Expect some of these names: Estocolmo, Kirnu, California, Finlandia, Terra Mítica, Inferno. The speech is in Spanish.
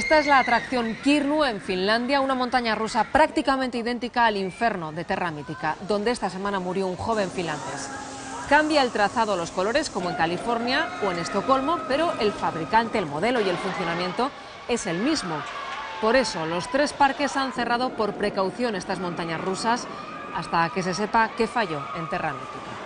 Esta es la atracción Kirnu en Finlandia, una montaña rusa prácticamente idéntica al infierno de Terra Mítica, donde esta semana murió un joven finlandés. Cambia el trazado, los colores, como en California o en Estocolmo, pero el fabricante, el modelo y el funcionamiento es el mismo. Por eso, los tres parques han cerrado por precaución estas montañas rusas hasta que se sepa qué falló en Terra Mítica.